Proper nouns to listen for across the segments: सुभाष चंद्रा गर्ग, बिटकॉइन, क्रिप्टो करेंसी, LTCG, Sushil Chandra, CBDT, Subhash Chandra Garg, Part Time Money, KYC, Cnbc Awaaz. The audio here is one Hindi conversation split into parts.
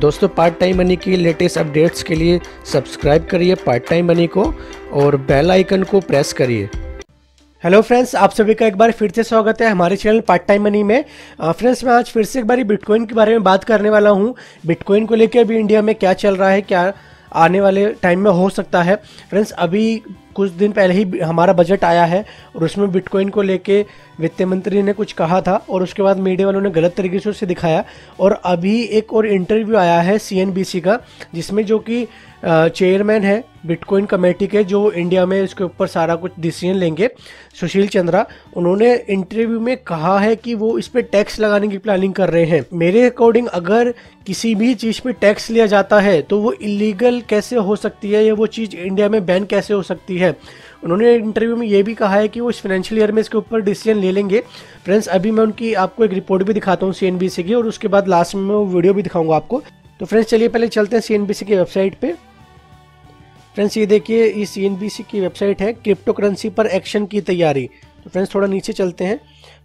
दोस्तों पार्ट टाइम मनी की लेटेस्ट अपडेट्स के लिए सब्सक्राइब करिए पार्ट टाइम मनी को और बेल आइकन को प्रेस करिए। हेलो फ्रेंड्स, आप सभी का एक बार फिर से स्वागत है हमारे चैनल पार्ट टाइम मनी में। फ्रेंड्स, मैं आज फिर से एक बार बिटकॉइन के बारे में बात करने वाला हूँ। बिटकॉइन को लेकर अभी इंडिया में क्या चल रहा है, क्या आने वाले टाइम में हो सकता है। फ्रेंड्स, अभी कुछ दिन पहले ही हमारा बजट आया है और उसमें बिटकॉइन को लेके वित्त मंत्री ने कुछ कहा था और उसके बाद मीडिया वालों ने गलत तरीके से उसे दिखाया। और अभी एक और इंटरव्यू आया है CNBC का, जिसमें जो कि चेयरमैन है बिटकॉइन कमेटी के, जो इंडिया में इसके ऊपर सारा कुछ डिसीजन लेंगे, सुशील चंद्रा। उन्होंने इंटरव्यू में कहा है कि वो इस पर टैक्स लगाने की प्लानिंग कर रहे हैं। मेरे अकॉर्डिंग अगर किसी भी चीज़ पे टैक्स लिया जाता है तो वो इलीगल कैसे हो सकती है या वो चीज़ इंडिया में बैन कैसे हो सकती है। उन्होंने इंटरव्यू में ये भी कहा है कि वो इस फाइनेंशियल ईयर में इसके ऊपर डिसीजन ले लेंगे। फ्रेंड्स, अभी मैं उनकी आपको एक रिपोर्ट भी दिखाता हूँ CNBC की, और उसके बाद लास्ट में वो वीडियो भी दिखाऊँगा आपको। तो फ्रेंड्स, चलिए पहले चलते हैं CNBC की वेबसाइट पर। फ्रेंड्स, ये देखिए, ये CNBC की वेबसाइट है, क्रिप्टो करेंसी पर एक्शन की तैयारी। तो फ्रेंड्स, थोड़ा नीचे चलते हैं।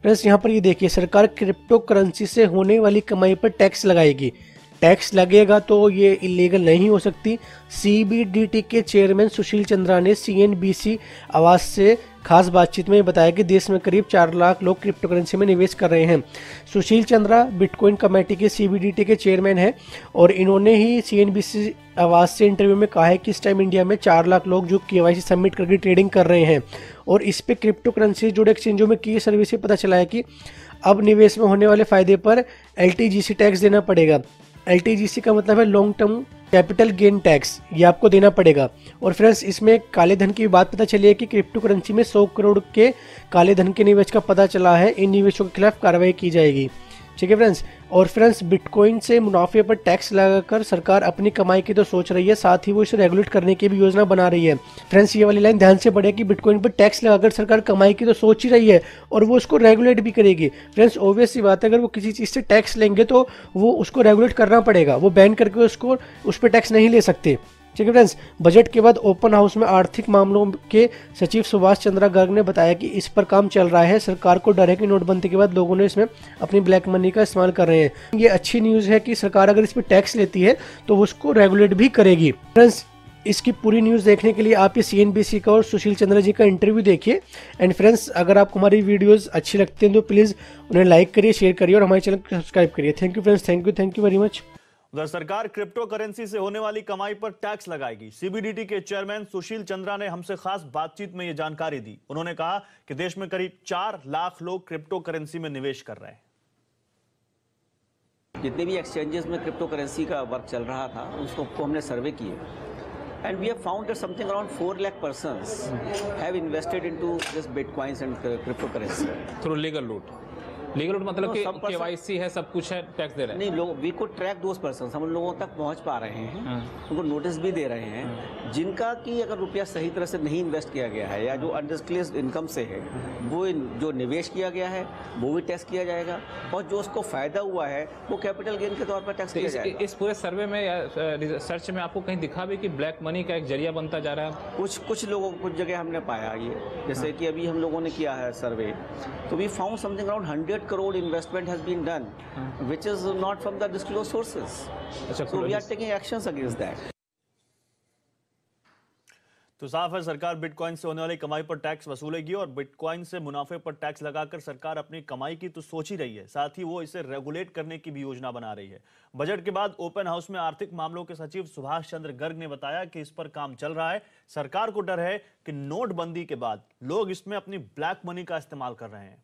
फ्रेंड्स, यहाँ पर ये देखिए, सरकार क्रिप्टो करेंसी से होने वाली कमाई पर टैक्स लगाएगी। टैक्स लगेगा तो ये इलीगल नहीं हो सकती। CBDT के चेयरमैन सुशील चंद्रा ने CNBC आवास से खास बातचीत में बताया कि देश में करीब 4 लाख लोग क्रिप्टो करेंसी में निवेश कर रहे हैं। सुशील चंद्रा बिटकॉइन कमेटी के CBDT के चेयरमैन हैं और इन्होंने ही CNBC आवाज से इंटरव्यू में कहा है कि इस टाइम इंडिया में 4 लाख लोग जो KYC सबमिट करके ट्रेडिंग कर रहे हैं। और इस पर क्रिप्टो करेंसी जुड़े एक्सचेंजों में की सर्विस से पता चला है कि अब निवेश में होने वाले फायदे पर LTCG टैक्स देना पड़ेगा। LTCG का मतलब है long term capital gain tax, ये आपको देना पड़ेगा। और फ्रेंड्स, इसमें काले धन की बात पता चली है कि क्रिप्टो करेंसी में 100 करोड़ के काले धन के निवेश का पता चला है। इन निवेशों के खिलाफ कार्रवाई की जाएगी। ठीक है फ्रेंड्स। और फ्रेंड्स, बिटकॉइन से मुनाफे पर टैक्स लगाकर सरकार अपनी कमाई की तो सोच रही है, साथ ही वो इसे रेगुलेट करने की भी योजना बना रही है। फ्रेंड्स, ये वाली लाइन ध्यान से पढ़े कि बिटकॉइन पर टैक्स लगाकर सरकार कमाई की तो सोच ही रही है और वो उसको रेगुलेट भी करेगी। फ्रेंड्स, ऑब्वियस सी बात है, अगर वो किसी चीज़ से टैक्स लेंगे तो वो उसको रेगुलेट करना पड़ेगा। वो बैन करके उसको उस पर टैक्स नहीं ले सकते। ठीक है फ्रेंड्स। बजट के बाद ओपन हाउस में आर्थिक मामलों के सचिव सुभाष चंद्रा गर्ग ने बताया कि इस पर काम चल रहा है। सरकार को डर है कि नोटबंदी के बाद लोगों ने इसमें अपनी ब्लैक मनी का इस्तेमाल कर रहे हैं। ये अच्छी न्यूज़ है कि सरकार अगर इस पर टैक्स लेती है तो उसको रेगुलेट भी करेगी। फ्रेंड्स, इसकी पूरी न्यूज़ देखने के लिए आप ये CNBC का और सुशील चंद्रा जी का इंटरव्यू देखिए। एंड फ्रेंड्स, अगर आपको हमारी वीडियोज़ अच्छी लगती हैं तो प्लीज़ उन्हें लाइक करिए, शेयर करिए और हमारे चैनल को सब्सक्राइब करिए। Thank you friends, thank you very much. उधर सरकार क्रिप्टो करेंसी से होने वाली कमाई पर टैक्स लगाएगी। CBDT के चेयरमैन सुशील चंद्रा ने हमसे खास बातचीत में यह जानकारी दी। उन्होंने कहा कि देश में करीब 4 लाख लोग क्रिप्टो करेंसी में निवेश कर रहे हैं। जितने भी एक्सचेंजेस में क्रिप्टो करेंसी का वर्क चल रहा था उसको हमने सर्वे किए and we have found that something around 4 lakh persons have invested into this bitcoins and क्रिप्टो करेंसी through legal route. Legal मतलब कि KYC है, सब कुछ है, टैक्स दे रहे हैं। नहीं, लोग वी को ट्रैक दोस्त पर्सन हम लोगों तक पहुंच पा रहे हैं, उनको नोटिस भी दे रहे हैं। जिनका कि अगर रुपया सही तरह से नहीं इन्वेस्ट किया गया है या जो अनडिस्क्लेस्ड इनकम से है वो जो निवेश किया गया है वो भी टैक्स किया जाएगा और जो उसको फायदा हुआ है वो कैपिटल गेन के तौर पर टैक्स किया जाएगा। इस पूरे सर्वे में या रिसर्च में आपको कहीं दिखा भी कि ब्लैक मनी का एक जरिया बनता जा रहा है? कुछ लोगों को कुछ जगह हमने पाया ये, जैसे कि अभी हम लोगों ने किया है सर्वे तो we found something around 100 crore investment has been done, which is not from the disclosed sources. So we are taking actions against that. तो साफ है, सरकार बिटकॉइन से होने वाली कमाई पर टैक्स वसूलेगी और बिटकॉइन से मुनाफे पर टैक्स लगाकर सरकार अपनी कमाई की तो सोच ही रही है, साथ ही वो इसे रेगुलेट करने की भी योजना बना रही है। बजट के बाद ओपन हाउस में आर्थिक मामलों के सचिव सुभाष चंद्र गर्ग ने बताया कि इस पर काम चल रहा है। सरकार को डर है कि नोटबंदी के बाद लोग इसमें अपनी ब्लैक मनी का इस्तेमाल कर रहे हैं।